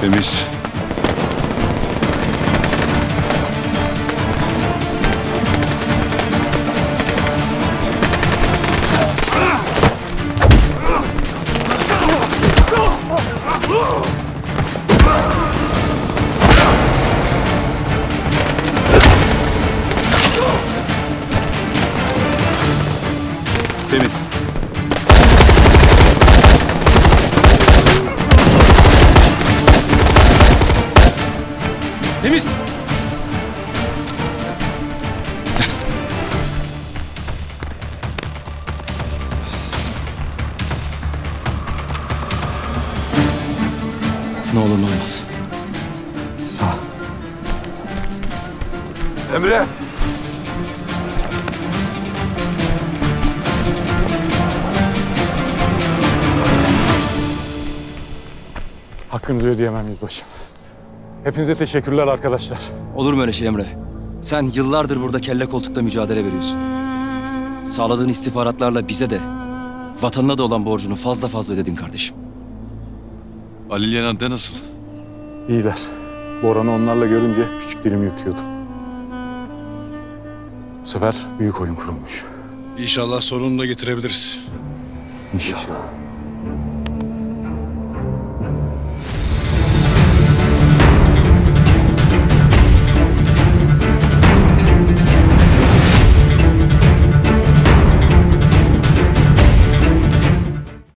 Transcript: Temiz. Temiz. Temiz. Ne olur ne olmaz. Sağ ol. Emre. Hakkınızı ödeyemem yüzbaşım. Hepinize teşekkürler arkadaşlar. Olur mu öyle şey Emre? Sen yıllardır burada kelle koltukta mücadele veriyorsun. Sağladığın istihbaratlarla bize de, vatanına da olan borcunu fazla fazla ödedin kardeşim. Halil Yenan'da nasıl? İyiler. Boran'ı onlarla görünce küçük dilimi yutuyordu. Bu sefer büyük oyun kurulmuş. İnşallah sorununu da getirebiliriz. İnşallah.